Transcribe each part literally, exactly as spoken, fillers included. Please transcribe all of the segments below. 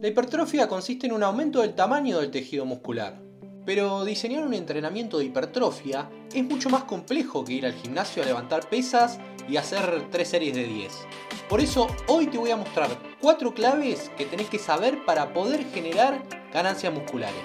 La hipertrofia consiste en un aumento del tamaño del tejido muscular. Pero diseñar un entrenamiento de hipertrofia es mucho más complejo que ir al gimnasio a levantar pesas y hacer tres series de diez. Por eso hoy te voy a mostrar cuatro claves que tenés que saber para poder generar ganancias musculares.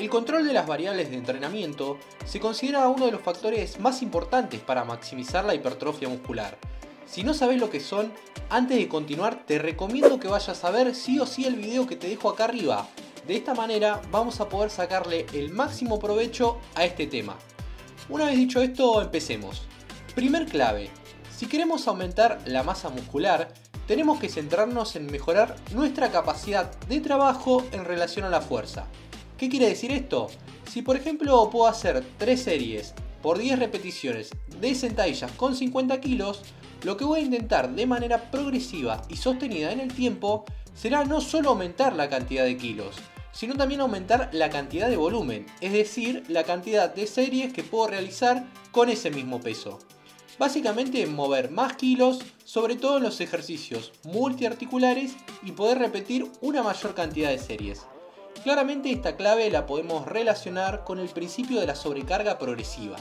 El control de las variables de entrenamiento se considera uno de los factores más importantes para maximizar la hipertrofia muscular. Si no sabes lo que son, antes de continuar te recomiendo que vayas a ver sí o sí el video que te dejo acá arriba. De esta manera vamos a poder sacarle el máximo provecho a este tema. Una vez dicho esto, empecemos. Primer clave: si queremos aumentar la masa muscular, tenemos que centrarnos en mejorar nuestra capacidad de trabajo en relación a la fuerza. ¿Qué quiere decir esto? Si por ejemplo puedo hacer tres series por diez repeticiones de sentadillas con cincuenta kilos, lo que voy a intentar de manera progresiva y sostenida en el tiempo será no solo aumentar la cantidad de kilos, sino también aumentar la cantidad de volumen, es decir, la cantidad de series que puedo realizar con ese mismo peso. Básicamente mover más kilos, sobre todo en los ejercicios multiarticulares, y poder repetir una mayor cantidad de series. Claramente esta clave la podemos relacionar con el principio de la sobrecarga progresiva.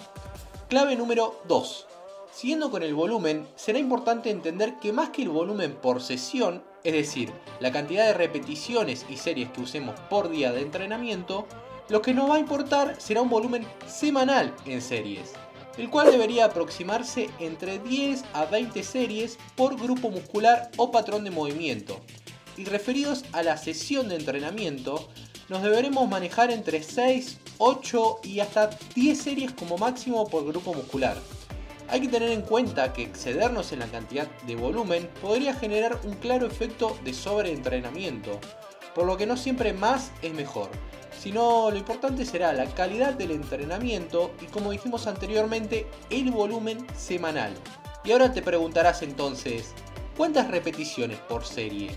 Clave número dos. Siguiendo con el volumen, será importante entender que más que el volumen por sesión, es decir, la cantidad de repeticiones y series que usemos por día de entrenamiento, lo que nos va a importar será un volumen semanal en series, el cual debería aproximarse entre diez a veinte series por grupo muscular o patrón de movimiento. Y referidos a la sesión de entrenamiento, nos deberemos manejar entre seis, ocho y hasta diez series como máximo por grupo muscular. Hay que tener en cuenta que excedernos en la cantidad de volumen podría generar un claro efecto de sobreentrenamiento, por lo que no siempre más es mejor, sino lo importante será la calidad del entrenamiento y, como dijimos anteriormente, el volumen semanal. Y ahora te preguntarás entonces, ¿cuántas repeticiones por serie?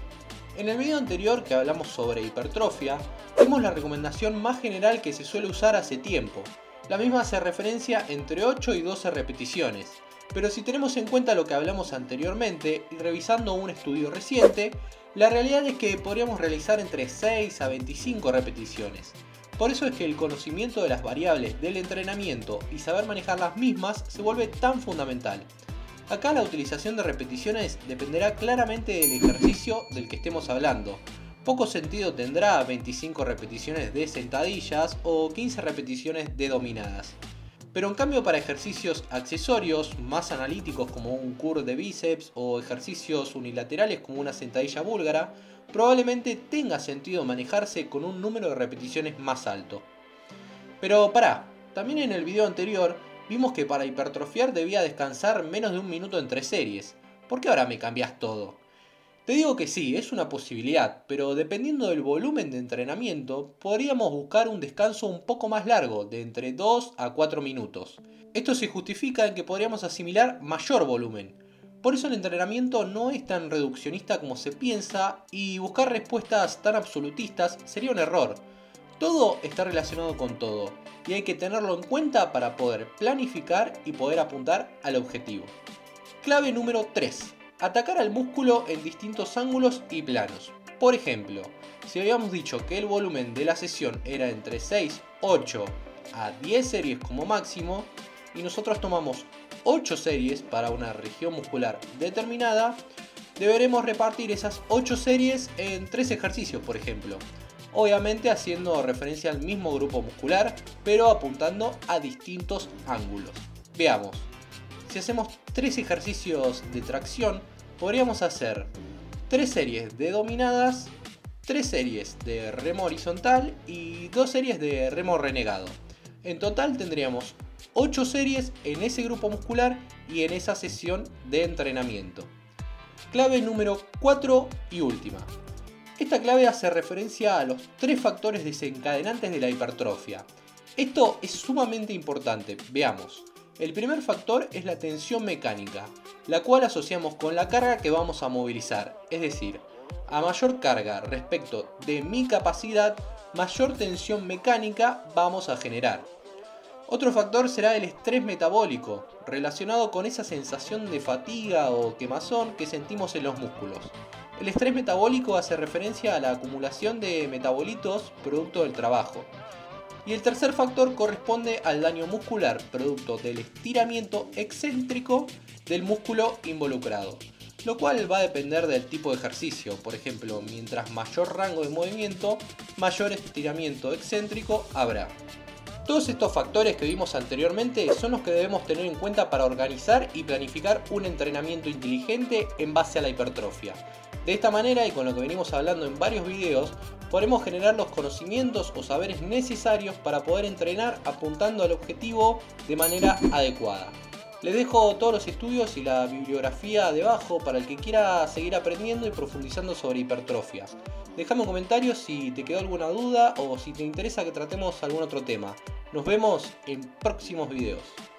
En el video anterior que hablamos sobre hipertrofia, vimos la recomendación más general que se suele usar hace tiempo. La misma hace referencia entre ocho y doce repeticiones, pero si tenemos en cuenta lo que hablamos anteriormente y revisando un estudio reciente, la realidad es que podríamos realizar entre seis a veinticinco repeticiones. Por eso es que el conocimiento de las variables del entrenamiento y saber manejar las mismas se vuelve tan fundamental. Acá la utilización de repeticiones dependerá claramente del ejercicio del que estemos hablando. Poco sentido tendrá veinticinco repeticiones de sentadillas o quince repeticiones de dominadas. Pero en cambio, para ejercicios accesorios más analíticos como un curl de bíceps o ejercicios unilaterales como una sentadilla búlgara, probablemente tenga sentido manejarse con un número de repeticiones más alto. Pero pará, también en el video anterior vimos que para hipertrofiar debía descansar menos de un minuto entre series. ¿Por qué ahora me cambiás todo? Te digo que sí, es una posibilidad, pero dependiendo del volumen de entrenamiento, podríamos buscar un descanso un poco más largo, de entre dos a cuatro minutos. Esto se justifica en que podríamos asimilar mayor volumen. Por eso el entrenamiento no es tan reduccionista como se piensa, y buscar respuestas tan absolutistas sería un error. Todo está relacionado con todo, y hay que tenerlo en cuenta para poder planificar y poder apuntar al objetivo. Clave número tres. Atacar al músculo en distintos ángulos y planos. Por ejemplo, si habíamos dicho que el volumen de la sesión era entre seis, ocho a diez series como máximo, y nosotros tomamos ocho series para una región muscular determinada, deberemos repartir esas ocho series en tres ejercicios, por ejemplo. Obviamente haciendo referencia al mismo grupo muscular, pero apuntando a distintos ángulos. Veamos. Si hacemos tres ejercicios de tracción, podríamos hacer tres series de dominadas, tres series de remo horizontal y dos series de remo renegado. En total tendríamos ocho series en ese grupo muscular y en esa sesión de entrenamiento. Clave número cuatro y última. Esta clave hace referencia a los tres factores desencadenantes de la hipertrofia. Esto es sumamente importante, veamos. El primer factor es la tensión mecánica, la cual asociamos con la carga que vamos a movilizar, es decir, a mayor carga respecto de mi capacidad, mayor tensión mecánica vamos a generar. Otro factor será el estrés metabólico, relacionado con esa sensación de fatiga o quemazón que sentimos en los músculos. El estrés metabólico hace referencia a la acumulación de metabolitos producto del trabajo. Y el tercer factor corresponde al daño muscular, producto del estiramiento excéntrico del músculo involucrado, lo cual va a depender del tipo de ejercicio. Por ejemplo, mientras mayor rango de movimiento, mayor estiramiento excéntrico habrá. Todos estos factores que vimos anteriormente son los que debemos tener en cuenta para organizar y planificar un entrenamiento inteligente en base a la hipertrofia. De esta manera, y con lo que venimos hablando en varios videos, podremos generar los conocimientos o saberes necesarios para poder entrenar apuntando al objetivo de manera adecuada. Les dejo todos los estudios y la bibliografía debajo para el que quiera seguir aprendiendo y profundizando sobre hipertrofias. Dejame un comentario si te quedó alguna duda o si te interesa que tratemos algún otro tema. Nos vemos en próximos videos.